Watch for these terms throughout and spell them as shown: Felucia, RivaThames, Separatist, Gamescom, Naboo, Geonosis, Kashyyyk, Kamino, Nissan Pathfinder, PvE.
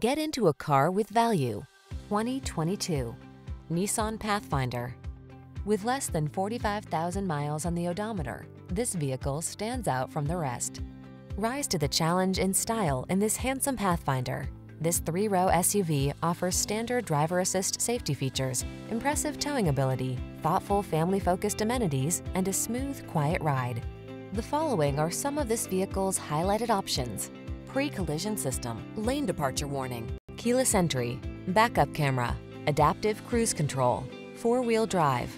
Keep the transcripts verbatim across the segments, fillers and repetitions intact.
Get into a car with value. twenty twenty-two Nissan Pathfinder. With less than forty-five thousand miles on the odometer, this vehicle stands out from the rest. Rise to the challenge in style in this handsome Pathfinder. This three-row S U V offers standard driver assist safety features, impressive towing ability, thoughtful family-focused amenities, and a smooth, quiet ride. The following are some of this vehicle's highlighted options: pre-collision system, lane departure warning, keyless entry, backup camera, adaptive cruise control, four-wheel drive,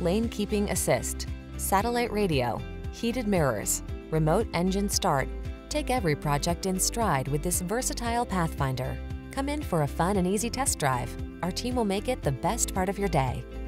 lane keeping assist, satellite radio, heated mirrors, remote engine start. Take every project in stride with this versatile Pathfinder. Come in for a fun and easy test drive. Our team will make it the best part of your day.